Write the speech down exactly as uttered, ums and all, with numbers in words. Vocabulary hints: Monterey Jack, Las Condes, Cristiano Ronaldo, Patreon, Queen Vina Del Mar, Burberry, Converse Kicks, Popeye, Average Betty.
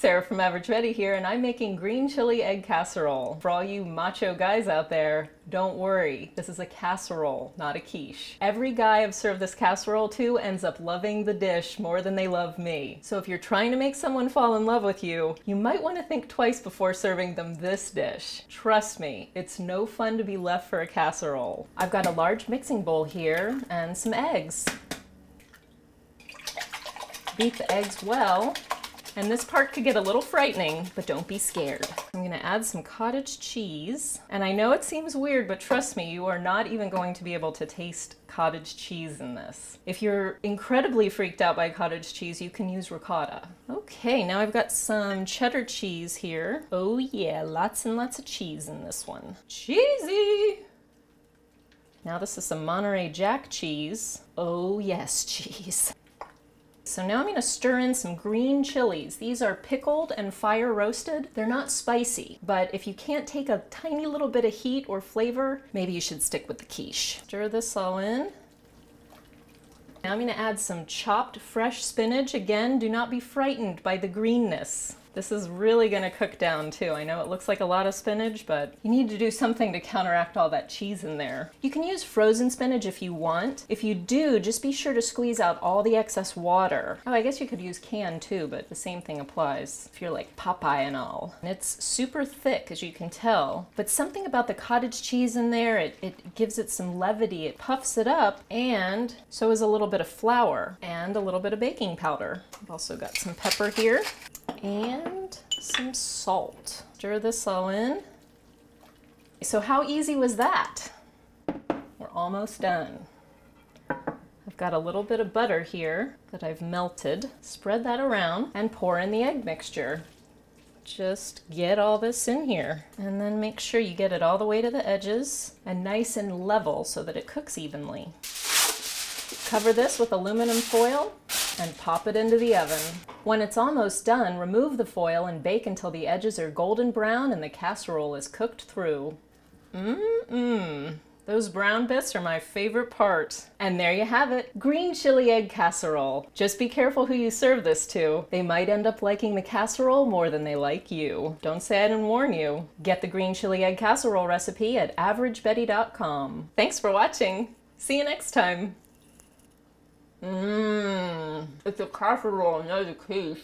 Sarah from Average Betty here, and I'm making green chili egg casserole. For all you macho guys out there, don't worry. This is a casserole, not a quiche. Every guy I've served this casserole to ends up loving the dish more than they love me. So if you're trying to make someone fall in love with you, you might want to think twice before serving them this dish. Trust me, it's no fun to be left for a casserole. I've got a large mixing bowl here and some eggs. Beat the eggs well. And this part could get a little frightening, but don't be scared. I'm gonna add some cottage cheese. And I know it seems weird, but trust me, you are not even going to be able to taste cottage cheese in this. If you're incredibly freaked out by cottage cheese, you can use ricotta. Okay, now I've got some cheddar cheese here. Oh yeah, lots and lots of cheese in this one. Cheesy! Now this is some Monterey Jack cheese. Oh yes, cheese. So now I'm gonna stir in some green chilies. These are pickled and fire roasted. They're not spicy, but if you can't take a tiny little bit of heat or flavor, maybe you should stick with the quiche. Stir this all in. Now I'm gonna add some chopped fresh spinach. Again, do not be frightened by the greenness. This is really gonna cook down too. I know it looks like a lot of spinach, but you need to do something to counteract all that cheese in there. You can use frozen spinach if you want. If you do, just be sure to squeeze out all the excess water. Oh, I guess you could use canned too, but the same thing applies if you're like Popeye and all. And it's super thick, as you can tell, but something about the cottage cheese in there, it, it gives it some levity. It puffs it up, and so is a little bit of flour and a little bit of baking powder. I've also got some pepper here. And some salt. Stir this all in. So how easy was that? We're almost done. I've got a little bit of butter here that I've melted. Spread that around and pour in the egg mixture. Just get all this in here. And then make sure you get it all the way to the edges and nice and level so that it cooks evenly. Cover this with aluminum foil and pop it into the oven. When it's almost done, remove the foil and bake until the edges are golden brown and the casserole is cooked through. Mmm-mmm. Those brown bits are my favorite part. And there you have it, green chili egg casserole. Just be careful who you serve this to. They might end up liking the casserole more than they like you. Don't say I didn't warn you. Get the green chili egg casserole recipe at average betty dot com. Thanks for watching. See you next time. Mmm, it's a casserole, not a quiche.